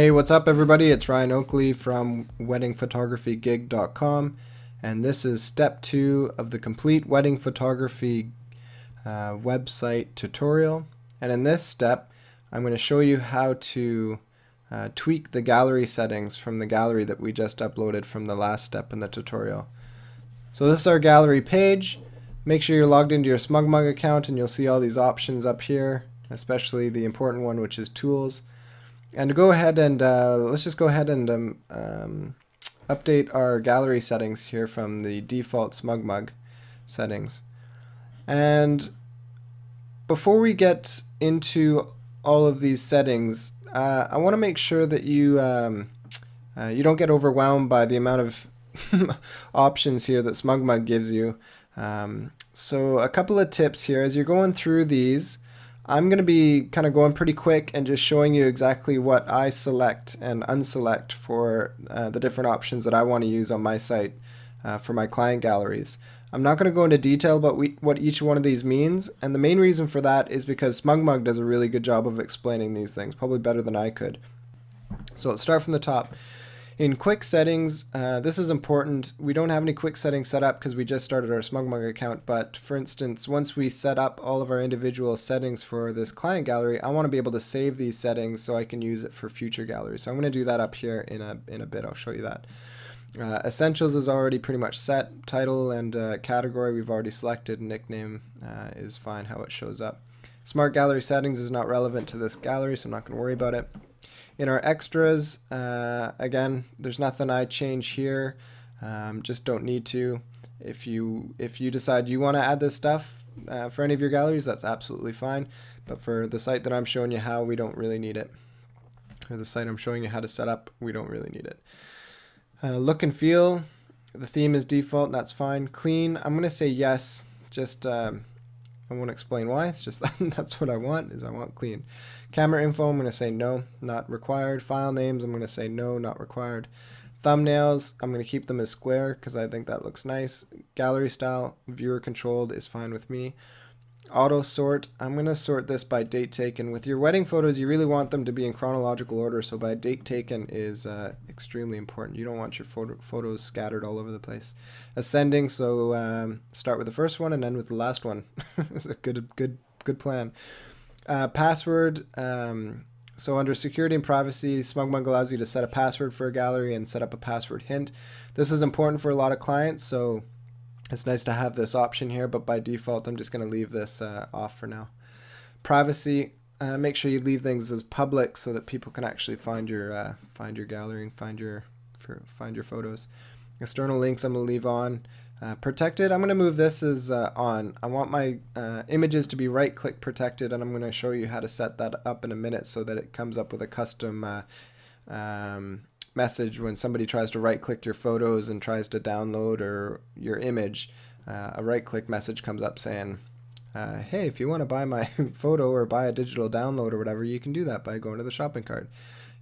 Hey, what's up everybody? It's Ryan Oakley from WeddingPhotographyGig.com, and this is step 2 of the complete wedding photography website tutorial. And in this step I'm going to show you how to tweak the gallery settings from the gallery that we just uploaded from the last step in the tutorial. So this is our gallery page. Make sure you're logged into your SmugMug account and you'll see all these options up here, especially the important one, which is tools. And go ahead and let's just go ahead and update our gallery settings here from the default SmugMug settings. And before we get into all of these settings, I want to make sure that you you don't get overwhelmed by the amount of options here that SmugMug gives you. So a couple of tips here as you're going through these. I'm going to be kind of going pretty quick and just showing you exactly what I select and unselect for the different options that I want to use on my site for my client galleries. I'm not going to go into detail about what each one of these means, and the main reason for that is because SmugMug does a really good job of explaining these things, probably better than I could. So let's start from the top. In quick settings, this is important. We don't have any quick settings set up because we just started our SmugMug account, but for instance, once we set up all of our individual settings for this client gallery, I want to be able to save these settings so I can use it for future galleries. So I'm going to do that up here in a bit. I'll show you that. Essentials is already pretty much set. Title and category we've already selected. Nickname is fine how it shows up. Smart gallery settings is not relevant to this gallery, so I'm not going to worry about it. In our extras, again, there's nothing I change here, just don't need to. If you decide you want to add this stuff for any of your galleries, that's absolutely fine, but for the site that I'm showing you how, we don't really need it. For the site I'm showing you how to set up, we don't really need it. Look and feel, the theme is default, that's fine. Clean, I'm going to say yes, just I won't explain why, it's just that's what I want, is I want clean. Camera info, I'm going to say no, not required. File names, I'm going to say no, not required. Thumbnails, I'm going to keep them as square because I think that looks nice. Gallery style, viewer controlled is fine with me. Auto sort, I'm going to sort this by date taken. With your wedding photos, you really want them to be in chronological order, so by date taken is extremely important. You don't want your photos scattered all over the place. Ascending, so start with the first one and end with the last one. It's a good plan. Password, so under security and privacy, SmugMug allows you to set a password for a gallery and set up a password hint. This is important for a lot of clients, so it's nice to have this option here, but by default I'm just going to leave this off for now. Privacy, make sure you leave things as public so that people can actually find your gallery and find your photos. External links I'm going to leave on. Protected, I'm going to move this as on. I want my images to be right-click protected, and I'm going to show you how to set that up in a minute so that it comes up with a custom message when somebody tries to right-click your photos and tries to download or your image. A right-click message comes up saying, hey, if you want to buy my photo or buy a digital download or whatever, you can do that by going to the shopping cart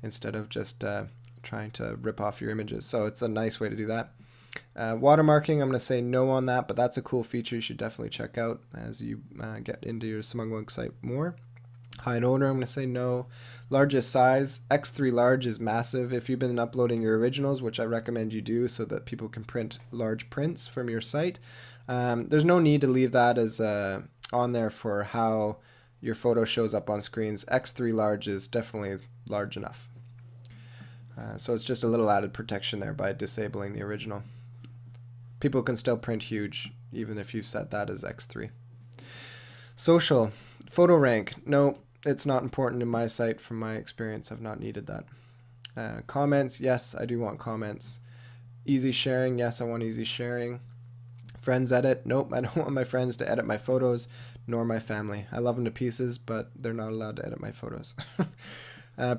instead of just trying to rip off your images. So it's a nice way to do that. Watermarking, I'm going to say no on that, but that's a cool feature you should definitely check out as you get into your SmugMug site more. Hide owner, I'm going to say no. Largest size, X3 large is massive. If you've been uploading your originals, which I recommend you do so that people can print large prints from your site, there's no need to leave that as on there for how your photo shows up on screens. X3 large is definitely large enough. So it's just a little added protection there by disabling the original. People can still print huge even if you've set that as X3. Social, photo rank, no, it's not important in my site. From my experience, I've not needed that. Comments, yes, I do want comments. Easy sharing, yes, I want easy sharing. Friends edit, nope, I don't want my friends to edit my photos, nor my family. I love them to pieces, but they're not allowed to edit my photos.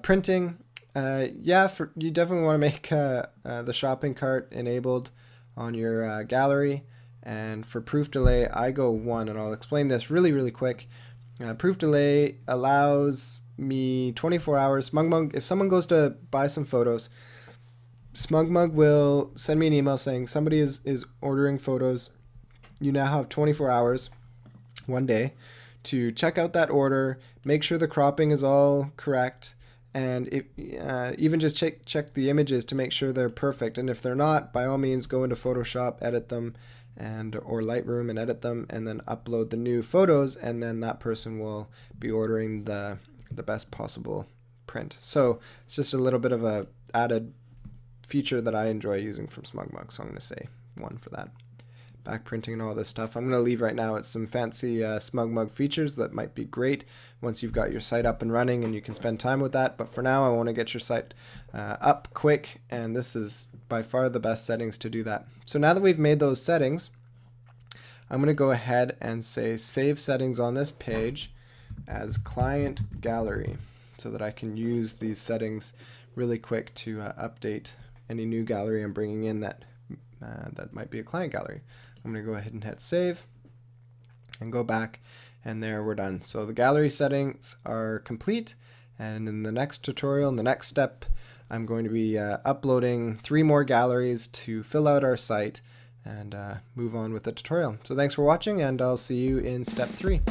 Printing, yeah, you definitely want to make the shopping cart enabled on your gallery. And for proof delay, I go 1, and I'll explain this really quick. Proof delay allows me 24 hours. SmugMug, if someone goes to buy some photos, SmugMug will send me an email saying somebody is ordering photos. You now have 24 hours, one day, to check out that order, make sure the cropping is all correct, and it, even just check the images to make sure they're perfect, and if they're not, by all means go into Photoshop, edit them, and or Lightroom and edit them, and then upload the new photos, and then that person will be ordering the best possible print. So it's just a little bit of a added feature that I enjoy using from SmugMug, so I'm going to say one for that. Back printing and all this stuff, I'm going to leave right now. It's some fancy SmugMug features that might be great once you've got your site up and running and you can spend time with that, but for now I want to get your site up quick, and this is by far the best settings to do that. So now that we've made those settings, I'm going to go ahead and say save settings on this page as client gallery, so that I can use these settings really quick to update any new gallery I'm bringing in that might be a client gallery. I'm going to go ahead and hit save and go back, and there we're done. So the gallery settings are complete, and in the next tutorial, in the next step, I'm going to be uploading 3 more galleries to fill out our site and move on with the tutorial. So thanks for watching, and I'll see you in step 3.